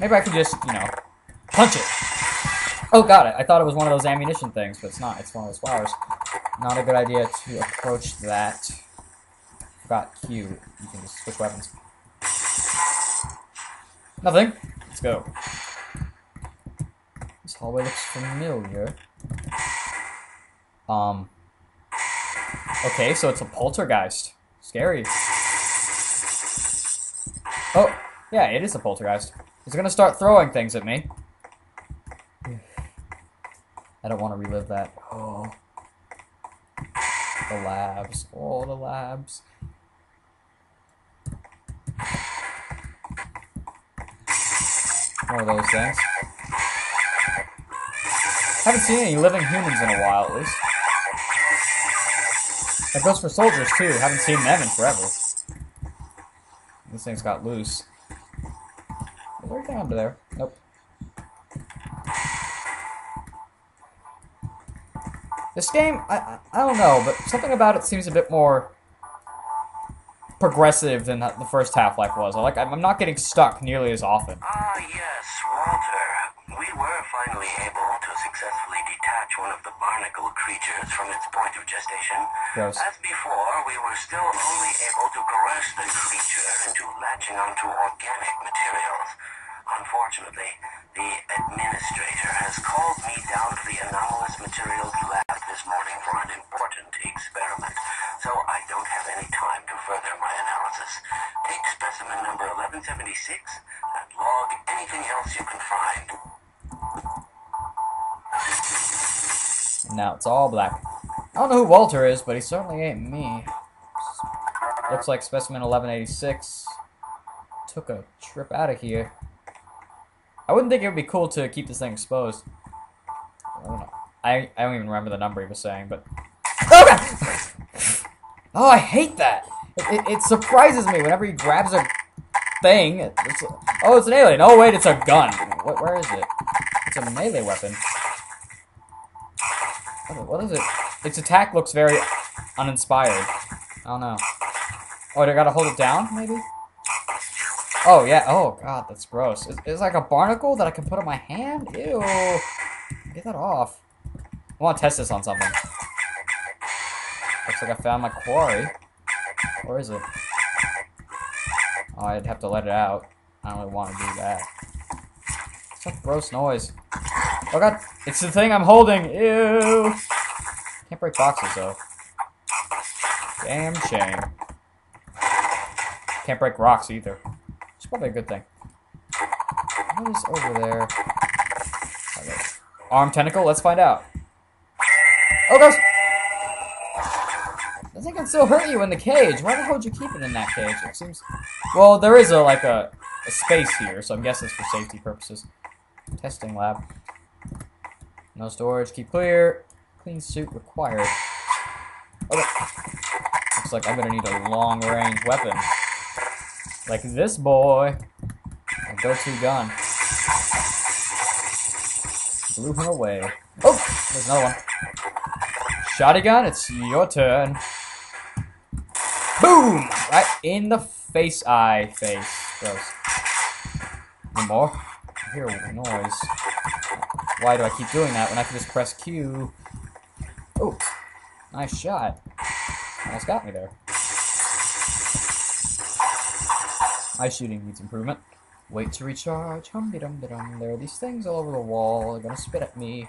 Maybe I could just, you know, punch it. Oh, got it. I thought it was one of those ammunition things, but it's not. It's one of those flowers. Not a good idea to approach that. Forgot Q. You can just switch weapons. Nothing. Let's go. This hallway looks familiar. Okay, so it's a poltergeist. Scary. Oh, yeah, it is a poltergeist. It's gonna start throwing things at me. I don't want to relive that. Oh. The labs. Oh, the labs. More of those things. Haven't seen any living humans in a while, at least. That goes for soldiers, too. Haven't seen them in forever. This thing's got loose. Is there anything under there? Nope. This game, I don't know, but something about it seems a bit more progressive than the first Half-Life was. I'm not getting stuck nearly as often. Ah, yes, Walter. We were finally able to successfully detach one of the barnacle creatures from its point of gestation. Gross. As before, we were still only able to coerce the creature into latching onto organic materials. Unfortunately, the administrator has called me down to the anomalous materials lab this morning for an important experiment, so I don't have any time to further my analysis. Take specimen number 1176 and log anything else you can find. Now it's all black. I don't know who Walter is, but he certainly ain't me. Looks like specimen 1186 took a trip out of here. I wouldn't think it would be cool to keep this thing exposed. I don't know. I don't even remember the number he was saying, but... Oh, God! Oh, I hate that! It surprises me whenever he grabs a thing. Oh, it's an alien. Oh, wait, it's a gun. Where is it? It's a melee weapon. What is it? Its attack looks very uninspired. I don't know. Oh, do I gotta hold it down, maybe? Oh, yeah. Oh, God, that's gross. It's like a barnacle that I can put on my hand? Ew. Get that off. I want to test this on something. Looks like I found my quarry. Where is it? Oh, I'd have to let it out. I don't really want to do that. It's a gross noise. Oh, God. It's the thing I'm holding. Ew. Can't break boxes, though. Damn shame. Can't break rocks, either. It's probably a good thing. What is over there? Okay. Arm tentacle? Let's find out. Oh, gosh! I think it can still hurt you in the cage. Why the hell would you keep it in that cage? It seems... Well, there is, a space here, so I'm guessing it's for safety purposes. Testing lab. No storage. Keep clear. Clean suit required. Okay. Looks like I'm gonna need a long-range weapon. Like this boy. A go-to gun. Blew him away. Oh! There's another one. Shotty gun, it's your turn. Boom! Right in the face eye. Face. Gross. One more. I hear a noise. Why do I keep doing that when I can just press Q? Oh! Nice shot. Almost got me there. My shooting needs improvement. Wait to recharge. Hum-de-dum-de-dum. There are these things all over the wall. They're gonna spit at me.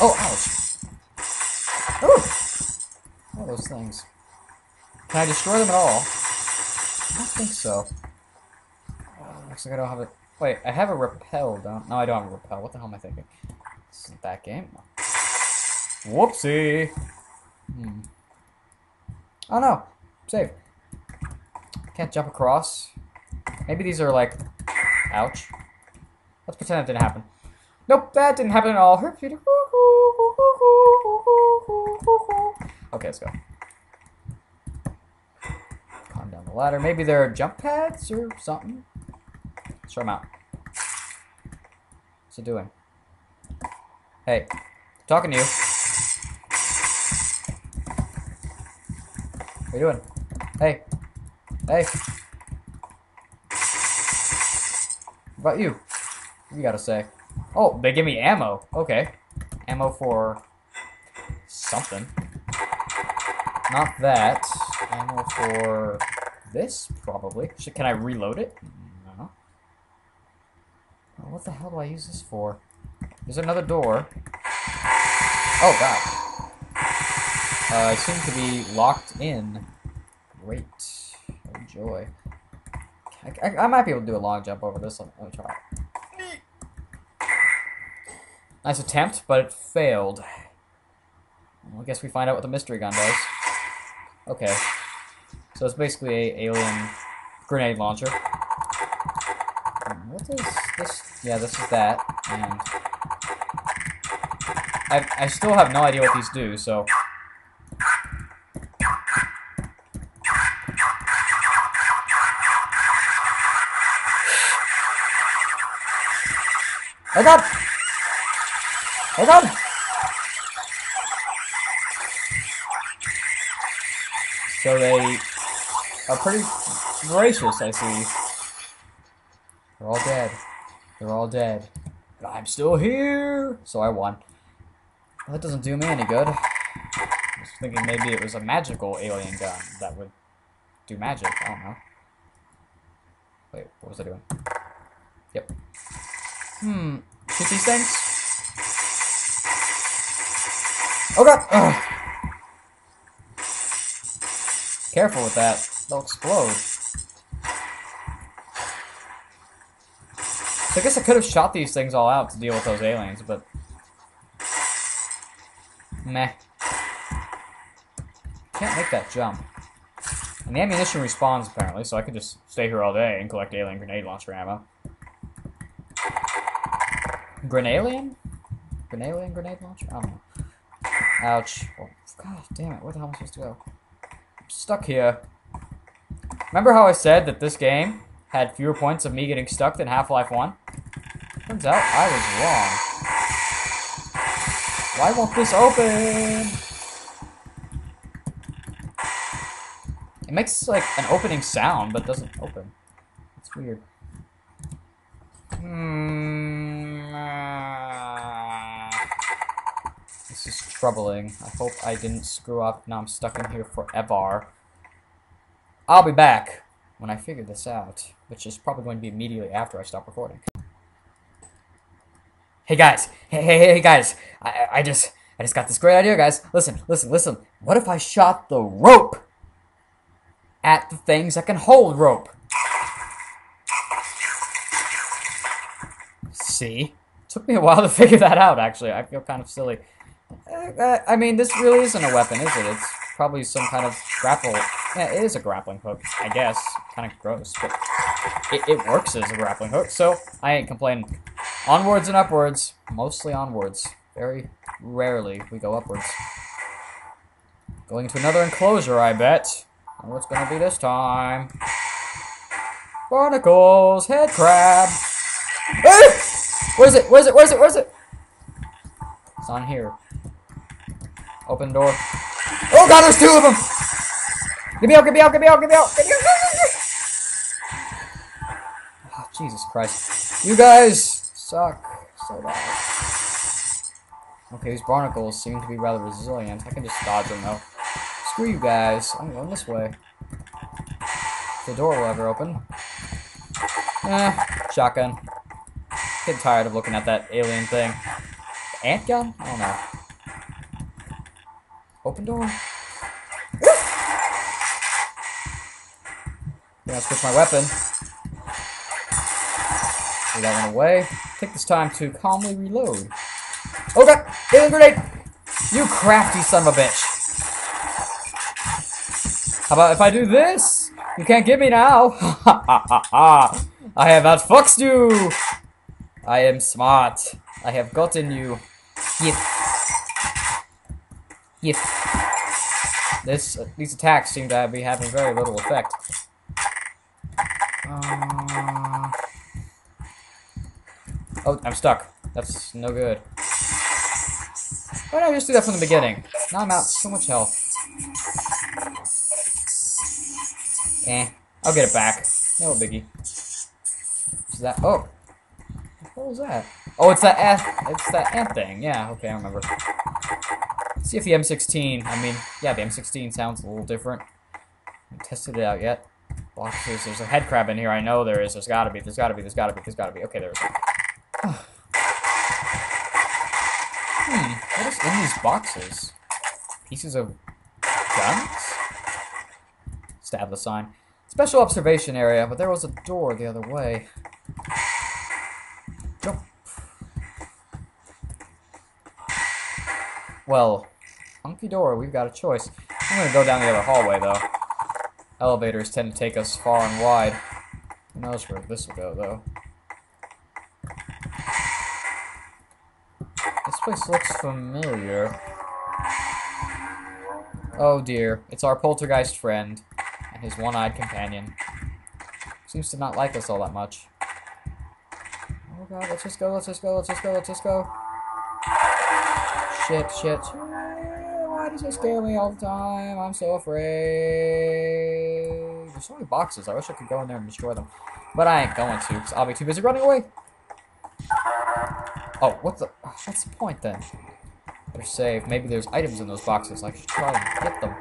Oh, ouch. Ooh. All those things. Can I destroy them at all? I don't think so. Oh, looks like I don't have a... Wait, I have a repel, don't... No, I don't have a repel. What the hell am I thinking? This isn't that game. Whoopsie. Oh, no. Save. Can't jump across. Maybe these are like... Ouch. Let's pretend that didn't happen. Nope, that didn't happen at all. Okay, let's go. Climb down the ladder. Maybe there are jump pads or something. Let's try them out. What's it doing? Hey. I'm talking to you. What are you doing? Hey. Hey. about you? You gotta say. Oh, they give me ammo. Okay. Ammo for something. Not that. Ammo for this, probably. Can I reload it? No. What the hell do I use this for? There's another door. Oh, God. I seem to be locked in. Great. Oh, joy. I might be able to do a long jump over this one. Let me try it. Nice attempt, but it failed. Well, I guess we find out what the mystery gun does. Okay. So it's basically an alien grenade launcher. What is this? Yeah, this is that. And I still have no idea what these do, so... I got... Hold on! So they are pretty voracious, I see. They're all dead. They're all dead. But I'm still here! So I won. Well, that doesn't do me any good. I was thinking maybe it was a magical alien gun that would do magic. I don't know. Wait, what was I doing? Yep. Shoot these things? Oh god! Ugh. Careful with that. They'll explode. So I guess I could have shot these things all out to deal with those aliens, but... Meh. Can't make that jump. And the ammunition respawns, apparently, so I could just stay here all day and collect alien grenade launcher ammo. Grenalien? Grenalien grenade launcher? I don't know. Ouch. Oh, God damn it, where the hell am I supposed to go? I'm stuck here. Remember how I said that this game had fewer points of me getting stuck than Half-Life 1? Turns out I was wrong. Why won't this open? It makes like an opening sound, but doesn't open. It's weird. This is troubling. I hope I didn't screw up. Now I'm stuck in here forever. I'll be back when I figure this out, which is probably going to be immediately after I stop recording. Hey guys! Hey guys! I just got this great idea, guys. Listen. What if I shot the rope at the things that can hold rope? See? Took me a while to figure that out, actually. I feel kind of silly. I mean, this really isn't a weapon, is it? It's probably some kind of grapple. Yeah, it is a grappling hook, I guess. Kind of gross, but it works as a grappling hook, so I ain't complaining. Onwards and upwards. Mostly onwards. Very rarely we go upwards. Going to another enclosure, I bet. And what's gonna be this time? Barnacles! Head crab! Where's it? It's on here. Open door. Oh god, there's two of them! Get me out! Oh, Jesus Christ. You guys suck so bad. Okay, these barnacles seem to be rather resilient. I can just dodge them though. Screw you guys. I'm going this way. The door will ever open. Shotgun. Getting tired of looking at that alien thing. Ant gun? I don't know. Open door. I'm gonna switch my weapon. Throw that one away. Take this time to calmly reload. Oh god! Alien grenade! You crafty son of a bitch! How about if I do this? You can't get me now! I have outfoxed you! I am smart. I have gotten you. Yep. These attacks seem to be having very little effect. Oh, I'm stuck. That's no good. Why did I just do that from the beginning? Now I'm out so much health. I'll get it back. No biggie. Is that? Oh. What was that? Oh, it's that ant thing. Yeah, okay, I remember. Let's see if the M16, I mean, yeah, the M16 sounds a little different. I haven't tested it out yet. Boxes, there's a head crab in here, I know there is. There's gotta be. Okay, there is. What is in these boxes? Pieces of guns? Stab the sign. Special observation area, but there was a door the other way. Jump. Well, funky door, we've got a choice. I'm gonna go down the other hallway, though. Elevators tend to take us far and wide. Who knows where this will go, though. This place looks familiar. Oh dear, it's our poltergeist friend and his one-eyed companion. Seems to not like us all that much. Oh god, let's just go. Shit. Why does it scare me all the time? I'm so afraid. There's so many boxes, I wish I could go in there and destroy them. But I ain't going to, because I'll be too busy running away. Oh, what's the point then? Better save. Maybe there's items in those boxes. I should try and get them.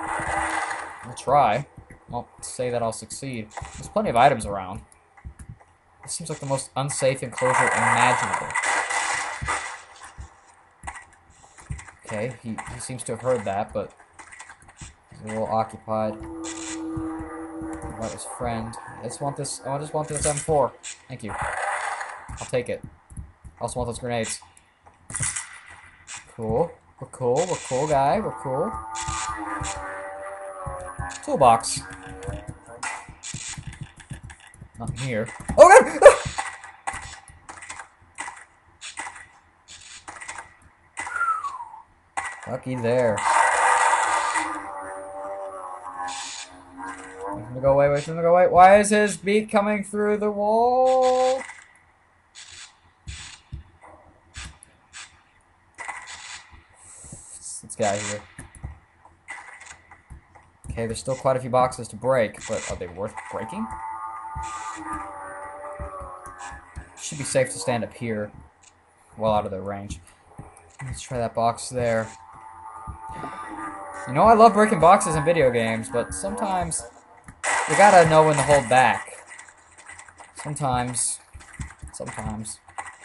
I'll try. Won't say that I'll succeed. There's plenty of items around. This seems like the most unsafe enclosure imaginable. Okay, he seems to have heard that, but he's a little occupied. What about his friend? I just want this M4. Thank you. I'll take it. I also want those grenades. Cool. We're cool, guy. We're cool. Toolbox. Nothing here. Oh, God! Ah! Lucky there. Wait for him to go away. Why is his beak coming through the wall? Let's get out of here. Okay, there's still quite a few boxes to break, but are they worth breaking? Should be safe to stand up here, well out of their range. Let's try that box there. You know, I love breaking boxes in video games, but sometimes you gotta know when to hold back. Sometimes.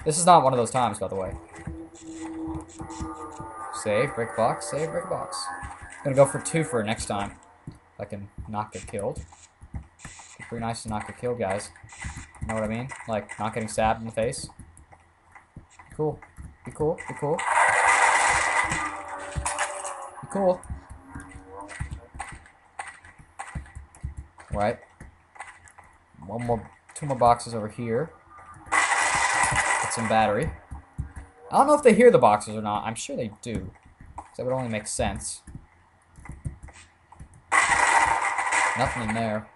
This is not one of those times, by the way. Save, break box. I'm gonna go for two for next time. If I can not get killed. It's pretty nice to not get killed, guys. You know what I mean? Like, not getting stabbed in the face. Cool. Be cool. Right. Two more boxes over here. Get some battery. I don't know if they hear the boxes or not. I'm sure they do. That would only make sense. Nothing in there.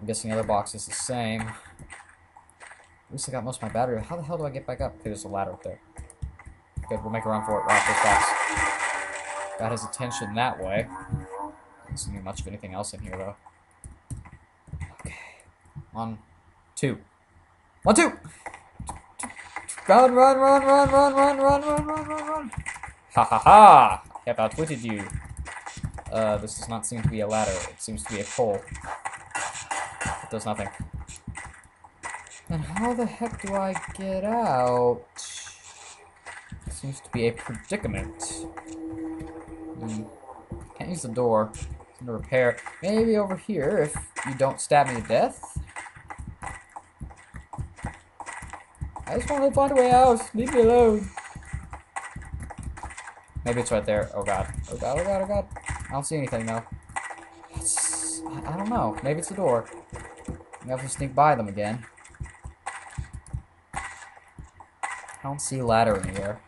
I'm guessing the other box is the same. At least I got most of my battery. How the hell do I get back up? Okay, there's a ladder up there. Good, we'll make a run for it. Right off this box. Got his attention that way. Doesn't need much of anything else in here, though. Okay. One, two! Run! Ha! I have outwitted you. This does not seem to be a ladder. It seems to be a pole. It does nothing. Then how the heck do I get out? It seems to be a predicament. Can't use the door. It's under repair. Maybe over here if you don't stab me to death. I just want to find a way out. Leave me alone. Maybe it's right there. Oh god. I don't see anything though. I don't know. Maybe it's the door. I'm gonna have to sneak by them again. I don't see a ladder anywhere.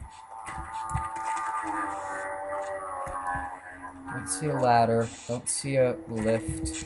Don't see a ladder. Don't see a lift.